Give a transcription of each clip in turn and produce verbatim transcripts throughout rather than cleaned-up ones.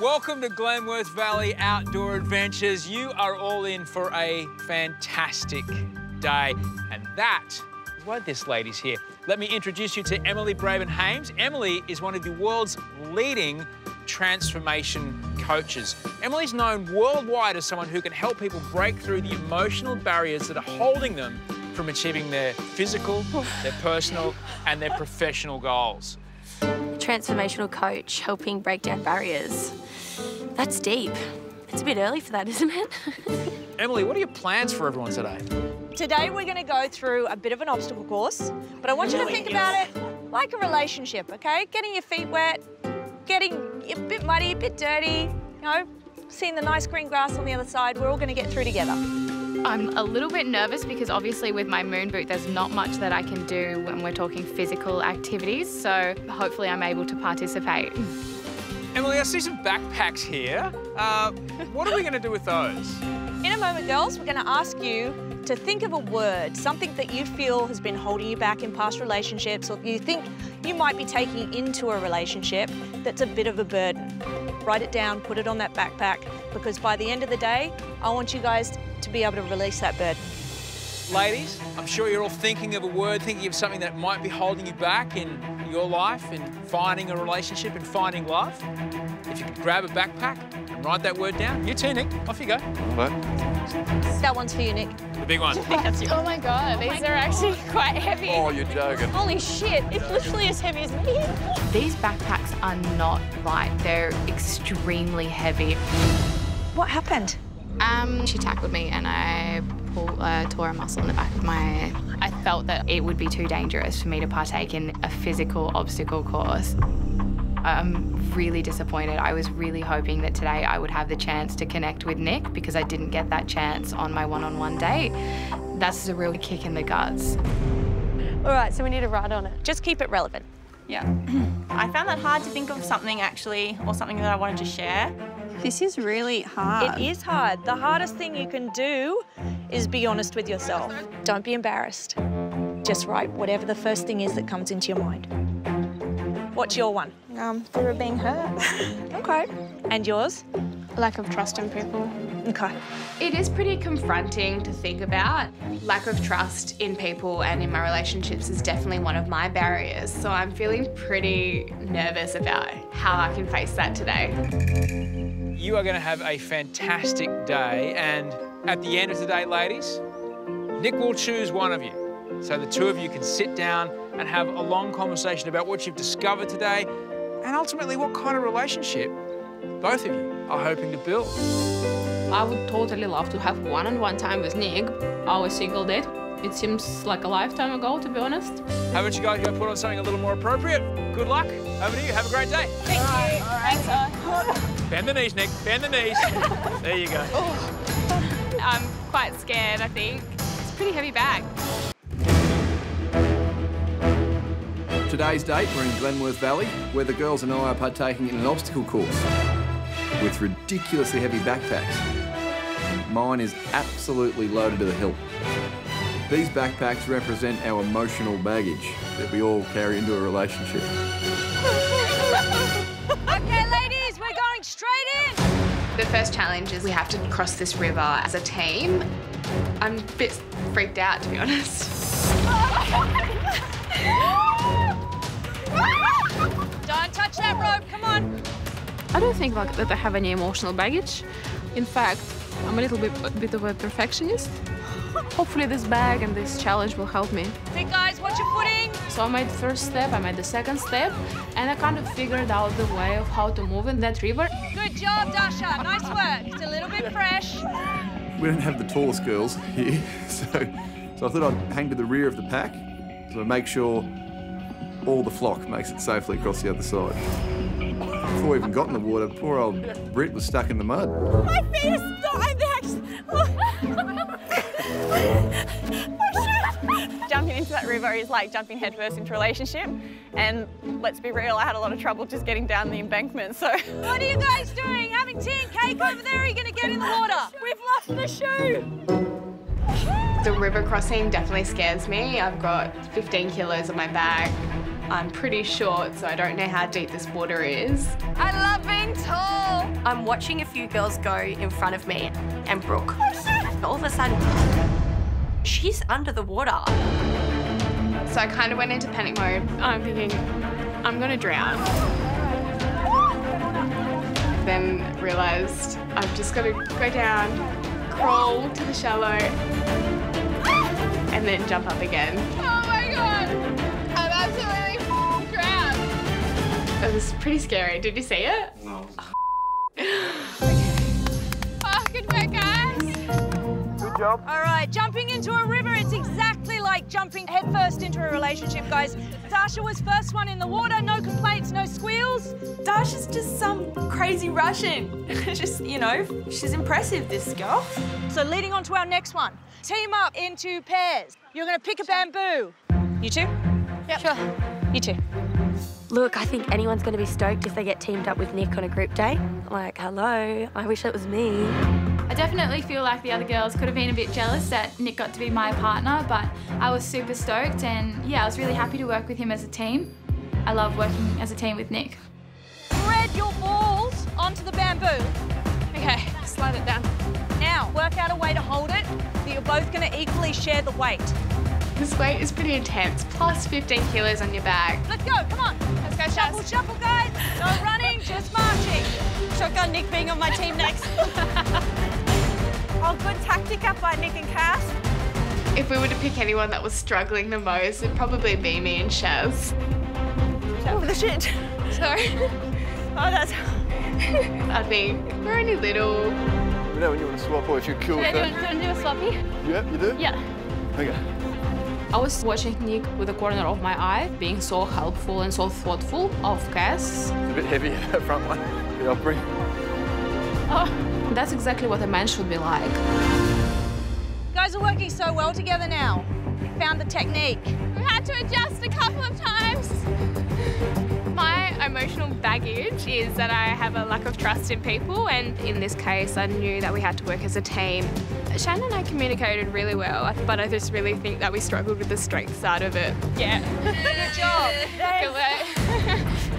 Welcome to Glenworth Valley Outdoor Adventures. You are all in for a fantastic day, and that is why this lady's here. Let me introduce you to Emily Braven-Hames. Emily is one of the world's leading transformation coaches. Emily's known worldwide as someone who can help people break through the emotional barriers that are holding them from achieving their physical, their personal, and their professional goals. Transformational coach, helping break down barriers. That's deep. It's a bit early for that, isn't it? Emily, what are your plans for everyone today? Today we're going to go through a bit of an obstacle course, but I want you to think about it like a relationship, okay? Getting your feet wet, getting a bit muddy, a bit dirty, you know, seeing the nice green grass on the other side. We're all going to get through together. I'm a little bit nervous because obviously with my moon boot there's not much that I can do when we're talking physical activities, so hopefully I'm able to participate. Emily, I see some backpacks here. Uh, what are we going to do with those? In a moment, girls, we're going to ask you to think of a word, something that you feel has been holding you back in past relationships or you think you might be taking into a relationship that's a bit of a burden. Write it down, put it on that backpack, because by the end of the day, I want you guys to be able to release that burden. Ladies, I'm sure you're all thinking of a word, thinking of something that might be holding you back in your life, in finding a relationship and finding love. If you could grab a backpack and write that word down. You too, Nick. Off you go. What? That one's for you, Nick. The big one. Oh my God, oh these my are God. actually quite heavy. Oh, you're joking. Holy shit, it's literally as heavy as me. These backpacks are not light. They're extremely heavy. What happened? Um, she tackled me and I pulled, uh, tore a muscle in the back of my... I felt that it would be too dangerous for me to partake in a physical obstacle course. I'm really disappointed. I was really hoping that today I would have the chance to connect with Nick because I didn't get that chance on my one-on-one date. That's a real kick in the guts. All right, so we need to write on it. Just keep it relevant. Yeah. I found that hard to think of something, actually, or something that I wanted to share. This is really hard. It is hard. The hardest thing you can do is be honest with yourself. Don't be embarrassed. Just write whatever the first thing is that comes into your mind. What's your one? Um, fear of being hurt. Okay. And yours? Lack of trust in people. Okay. It is pretty confronting to think about. Lack of trust in people and in my relationships is definitely one of my barriers, so I'm feeling pretty nervous about how I can face that today. You are going to have a fantastic day, and at the end of the day, ladies, Nick will choose one of you. So the two of you can sit down and have a long conversation about what you've discovered today and ultimately what kind of relationship both of you are hoping to build. I would totally love to have one-on-one time with Nick, our single date. It seems like a lifetime ago, to be honest. Haven't you guys got to put on something a little more appropriate? Good luck. Over to you. Have a great day. Thank All you. Right. All right. Thanks. Bend the knees, Nick. Bend the knees. There you go. Oh. I'm quite scared, I think. It's a pretty heavy bag. Today's date, we're in Glenworth Valley, where the girls and I are partaking in an obstacle course with ridiculously heavy backpacks. Mine is absolutely loaded to the hilt. These backpacks represent our emotional baggage that we all carry into a relationship. Okay, ladies, we're going straight in. The first challenge is we have to cross this river as a team. I'm a bit freaked out, to be honest. Don't touch that rope, come on. I don't think like, that I have any emotional baggage. In fact, I'm a little bit, a bit of a perfectionist. Hopefully this bag and this challenge will help me. Hey guys, watch your footing. So I made the first step, I made the second step, and I kind of figured out the way of how to move in that river. Good job, Dasha, nice work. It's a little bit fresh. We don't have the tallest girls here, so, so I thought I'd hang to the rear of the pack to make sure all the flock makes it safely across the other side. Before we even got in the water, poor old Britt was stuck in the mud. My feet are stuck. Jumping into that river is like jumping headfirst into a relationship, and let's be real, I had a lot of trouble just getting down the embankment, so... What are you guys doing? Having tea and cake over there, or are you going to get in the water? We've lost the shoe! The river crossing definitely scares me. I've got fifteen kilos on my back. I'm pretty short, so I don't know how deep this water is. I love being tall! I'm watching a few girls go in front of me and Brooke, all of a sudden, she's under the water. So I kind of went into panic mode. I'm thinking, I'm gonna drown. Then realised I've just got to go down, crawl to the shallow, and then jump up again. Oh my God, I'm absolutely f***ing drowned. It was pretty scary. Did you see it? No. All right, jumping into a river, it's exactly like jumping headfirst into a relationship, guys. Dasha was first one in the water, no complaints, no squeals. Dasha's just some crazy Russian. Just, you know, she's impressive, this girl. So leading on to our next one. Team up into pairs. You're gonna pick a bamboo. You two? Yep. Sure. You two. Look, I think anyone's gonna be stoked if they get teamed up with Nick on a group day. Like, hello, I wish that was me. I definitely feel like the other girls could have been a bit jealous that Nick got to be my partner, but I was super stoked and, yeah, I was really happy to work with him as a team. I love working as a team with Nick. Thread your balls onto the bamboo. Okay, slide it down. Now, work out a way to hold it that you're both going to equally share the weight. This weight is pretty intense, plus fifteen kilos on your back. Let's go, come on. Let's go, shuffle, shuffle, guys. No running, just marching. Shotgun Nick being on my team next. Oh, good tactic up by Nick and Cass. If we were to pick anyone that was struggling the most, it'd probably be me and Shaz. Oh, the shit. Sorry. Oh, that's... I think we're only little. You know when you want to swap or if you're cool. Yeah, do you want to do a swappy? Yeah, you do? Yeah. Okay. I was watching Nick with the corner of my eye, being so helpful and so thoughtful of Cass. It's a bit heavy, that front one. The upbring. Oh. That's exactly what a man should be like. You guys are working so well together now. Found the technique. We've had to adjust a couple of times. My emotional baggage is that I have a lack of trust in people, and in this case, I knew that we had to work as a team. Shannon and I communicated really well, but I just really think that we struggled with the strength side of it. Yeah. Good job. Good work.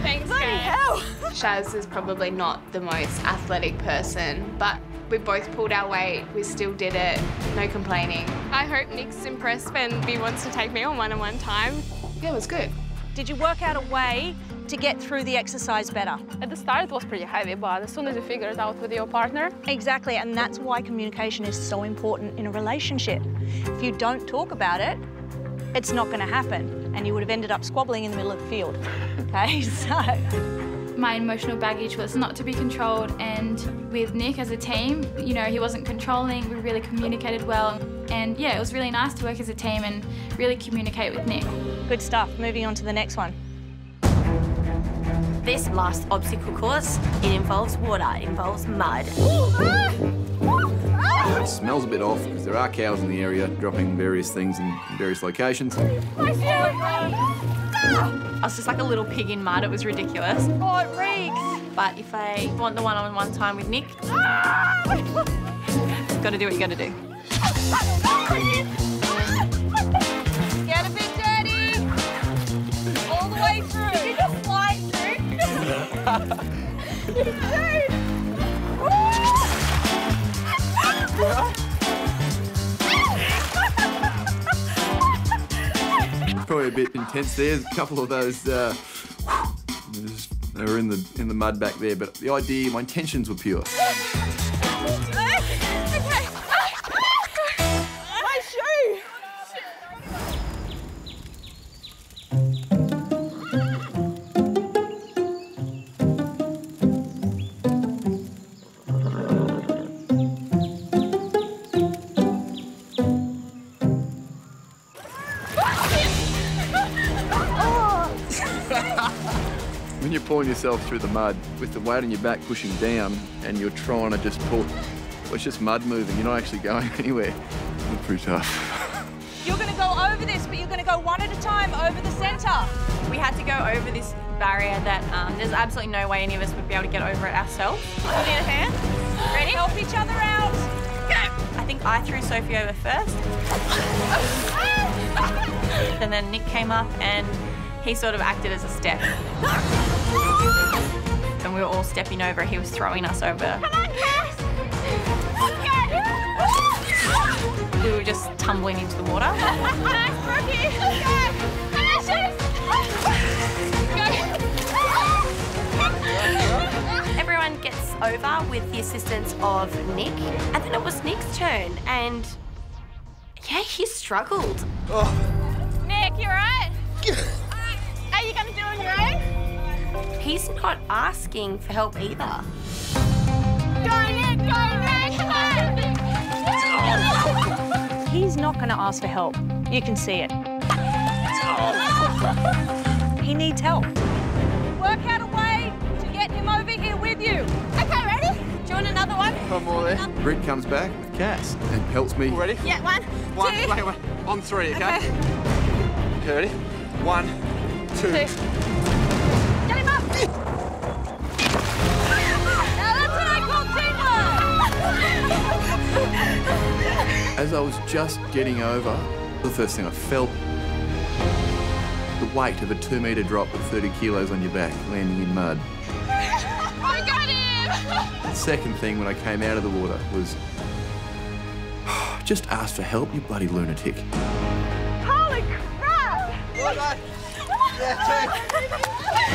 Thanks, bloody hell. Shaz is probably not the most athletic person, but we both pulled our weight, we still did it, no complaining. I hope Nick's impressed when he wants to take me on one-on-one time. Yeah, it was good. Did you work out a way to get through the exercise better? At the start, it was pretty heavy, but as soon as you figure it out with your partner... Exactly, and that's why communication is so important in a relationship. If you don't talk about it, it's not going to happen, and you would have ended up squabbling in the middle of the field. Okay, so... My emotional baggage was not to be controlled, and with Nick as a team, you know, he wasn't controlling, we really communicated well, and yeah, it was really nice to work as a team and really communicate with Nick. Good stuff. Moving on to the next one. This last obstacle course, it involves water, it involves mud. It smells a bit off because there are cows in the area dropping various things in various locations. I was just like a little pig in mud, it was ridiculous. Oh, it reeks. But if I want the one-on-one time with Nick, gotta do what you gotta do. Get a bit dirty. All the way through. Did you just fly through? You did. Probably a bit intense there. There's a couple of those uh, they were in the in the mud back there, but the idea, my intentions were pure. My shoe. When you're pulling yourself through the mud, with the weight on your back pushing down, and you're trying to just pull, well, it's just mud moving, you're not actually going anywhere. It's pretty tough. You're going to go over this, but you're going to go one at a time over the centre. We had to go over this barrier that um, there's absolutely no way any of us would be able to get over it ourselves. We need a hand. Ready? Help each other out. Go! I think I threw Sophie over first. And then Nick came up and he sort of acted as a step. and we were all stepping over. He was throwing us over. Come on, Cass! Let's go! We were just tumbling into the water. Nice, Brookie! Let's go! Everyone gets over with the assistance of Nick, and then it was Nick's turn, and yeah, he struggled. Oh. Nick, you all right? Are you gonna do it on your own? He's not asking for help either. Go, Nick, go, Nick, come on! He's not gonna ask for help. You can see it. He needs help. Work out a way to get him over here with you. Okay, ready? Do you want another one? One more there. Another. Brooke comes back with Cass and helps me. Ready? Yeah, one, one two. Wait, wait, on three, okay? Okay, okay, ready? One, two. two. Get him up! Now that's what I call teamwork! As I was just getting over, the first thing I felt, the weight of a two-metre drop with thirty kilos on your back, landing in mud. I got him! The second thing when I came out of the water was, just ask for help, you bloody lunatic. Holy crap! Well done. Yeah,